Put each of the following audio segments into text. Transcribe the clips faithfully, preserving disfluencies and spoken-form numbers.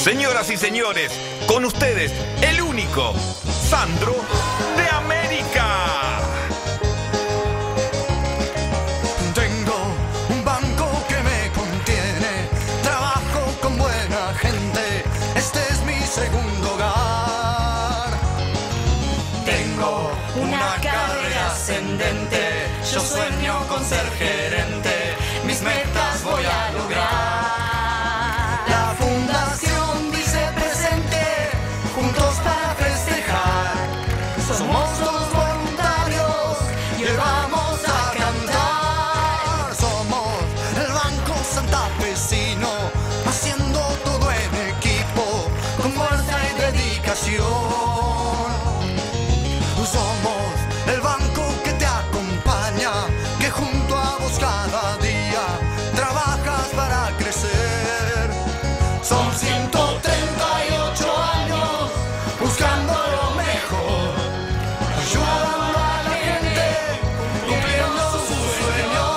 Señoras y señores, con ustedes, el único, Sandro de América. Tengo un banco que me contiene, trabajo con buena gente, este es mi segundo hogar. Tengo una carrera ascendente, yo sueño con ser gerente, mis metas voy a lograr. Somos los voluntarios y hoy vamos a cantar. Somos el Banco Santafesino, haciendo todo en equipo, con fuerza y dedicación. Somos el banco que te acompaña, que junto a vos cada día trabajas para crecer. Son ciento treinta y ocho años buscando lo mejor, ayudando a la gente, cumpliendo sus sueños.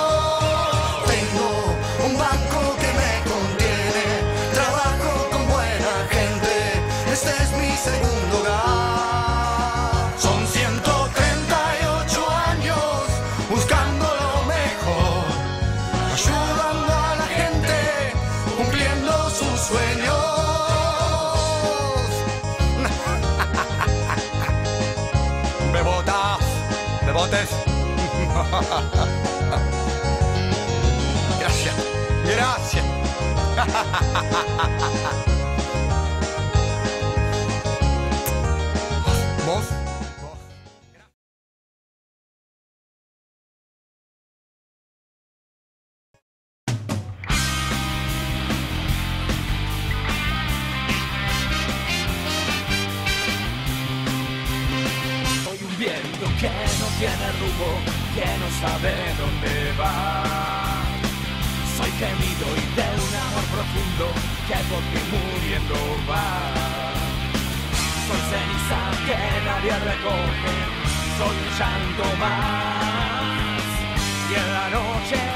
Tengo un banco que me contiene, trabajo con buena gente, este es mi segundo hogar. Son ciento treinta y ocho años buscando lo mejor, ayudando a la gente, cumpliendo sus sueños. Botes. Gracias, gracias. ¿Vos? Que no tiene rumbo, que no sabe dónde va. Soy gemido y de un amor profundo que por ti muriendo va. Soy ceniza que nadie recoge, soy un llanto más. Y en la noche